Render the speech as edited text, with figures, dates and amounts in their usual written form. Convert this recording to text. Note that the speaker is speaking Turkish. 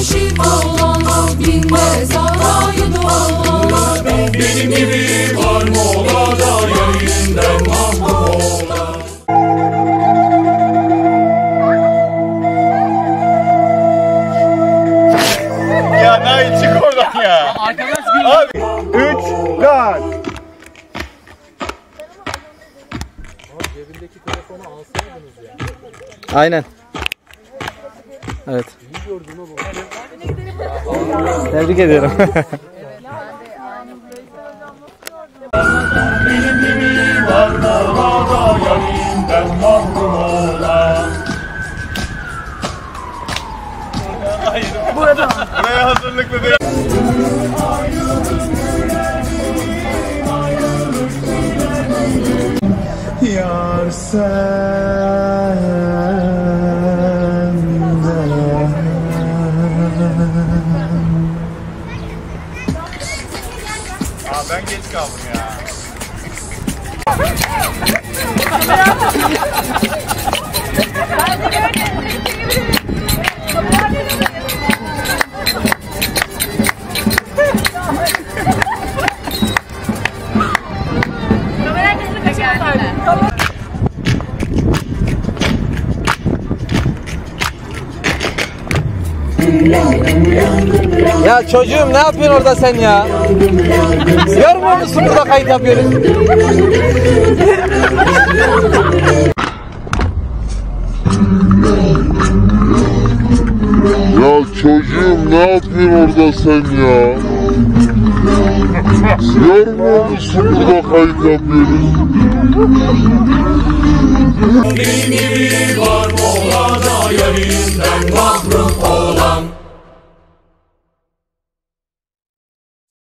eşit olamaz, binmez arayı dolanlar. Benim gibi var molada, yayından mahrum olan. Ya Nail çık oradan ya. Arkadaş bir... Üç, dört. Cebindeki telefonu alsaydınız ya. Aynen. Evet. İyi gördün o bu. Tebrik ediyorum. Benim gibi var molada, yayından mahrum olan. Burada. Buraya hazırlıklı değil. Yar senden ya, ben geç kaldım ya. Ya çocuğum, ne yapıyorsun orada sen ya? Görmüyor musun burada kayıt yapıyoruz? Ya çocuğum, ne yapıyorsun orada sen ya? Görmüyor musun burada kayıt yapıyoruz? Benim gibi var molada, yayından mahrum.